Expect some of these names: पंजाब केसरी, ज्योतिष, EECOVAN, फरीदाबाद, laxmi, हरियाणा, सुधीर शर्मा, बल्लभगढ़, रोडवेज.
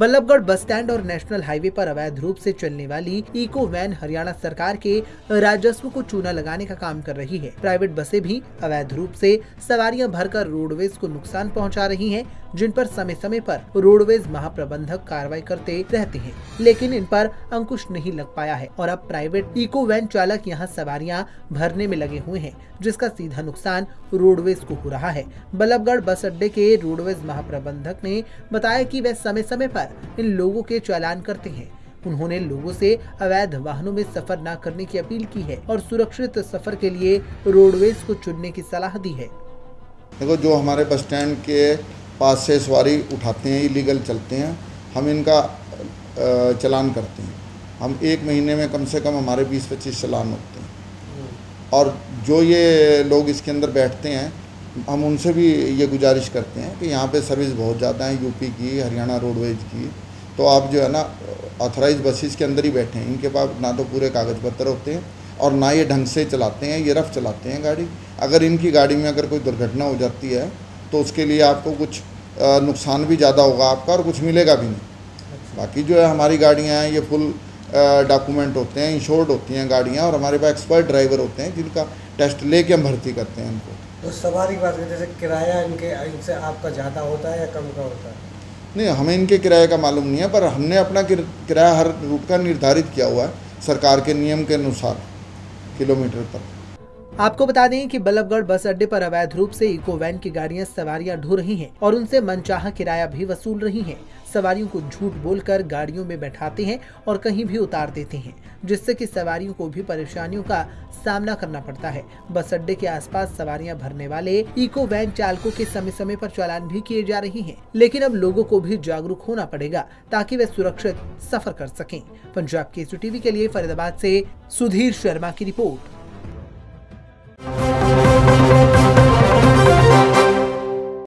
बल्लभगढ़ bus stand और national highway पर अवैध रूप से चलने वाली इको वैन हरियाणा सरकार के राजस्व को चूना लगाने का काम कर रही है। प्राइवेट बसें भी अवैध रूप से सवारियां भरकर रोडवेज को नुकसान पहुंचा रही हैं, जिन पर समय समय पर रोडवेज महाप्रबंधक कार्रवाई करते रहते हैं, लेकिन इन पर अंकुश नहीं लग पाया है और अब प्राइवेट इको वैन चालक यहाँ सवारियाँ भरने में लगे हुए हैं, जिसका सीधा नुकसान रोडवेज को हो रहा है। बल्लभगढ़ बस अड्डे के रोडवेज महाप्रबंधक ने बताया कि वे समय समय पर इन लोगों के चालान करते हैं। उन्होंने लोगों से अवैध वाहनों में सफर न करने की अपील की है और सुरक्षित सफर के लिए रोडवेज को चुनने की सलाह दी है। देखो, जो हमारे बस स्टैंड के पास से सवारी उठाते हैं, इलीगल चलते हैं, हम इनका चालान करते हैं। हम एक महीने में कम से कम हमारे 20-25 चालान होते हैं और जो ये लोग इसके अंदर बैठते हैं, हम उनसे भी ये गुजारिश करते हैं कि यहाँ पे सर्विस बहुत ज़्यादा है यूपी की, हरियाणा रोडवेज की, तो आप जो है ना ऑथराइज बसेस के अंदर ही बैठे हैं। इनके पास ना तो पूरे कागज़ पत्र होते हैं और ना ये ढंग से चलाते हैं, ये रफ चलाते हैं गाड़ी। अगर इनकी गाड़ी में अगर कोई दुर्घटना हो जाती है तो उसके लिए आपको कुछ नुकसान भी ज़्यादा होगा आपका और कुछ मिलेगा भी नहीं। बाकी जो है हमारी गाड़ियाँ हैं, ये फुल डॉक्यूमेंट होते हैं, इंश्योर्ड होती हैं गाड़ियाँ और हमारे पास एक्सपर्ट ड्राइवर होते हैं जिनका टेस्ट ले के हम भर्ती करते हैं इनको। तो सवारी बात है, जैसे किराया इनसे आपका ज़्यादा होता है या कम का होता है? नहीं, हमें इनके किराए का मालूम नहीं है, पर हमने अपना किराया हर रूट का निर्धारित किया हुआ है सरकार के नियम के अनुसार किलोमीटर पर। आपको बता दें कि बल्लभगढ़ बस अड्डे पर अवैध रूप से इको वैन की गाड़ियां सवारियां ढो रही हैं और उनसे मनचाहा किराया भी वसूल रही हैं। सवारियों को झूठ बोलकर गाड़ियों में बैठाते हैं और कहीं भी उतार देते हैं, जिससे कि सवारियों को भी परेशानियों का सामना करना पड़ता है। बस अड्डे के आसपास सवारियां भरने वाले इको वैन चालकों के समय समय पर चालान भी किए जा रही हैं, लेकिन अब लोगों को भी जागरूक होना पड़ेगा ताकि वे सुरक्षित सफर कर सकें। पंजाब केसरी टीवी के लिए फरीदाबाद से सुधीर शर्मा की रिपोर्ट।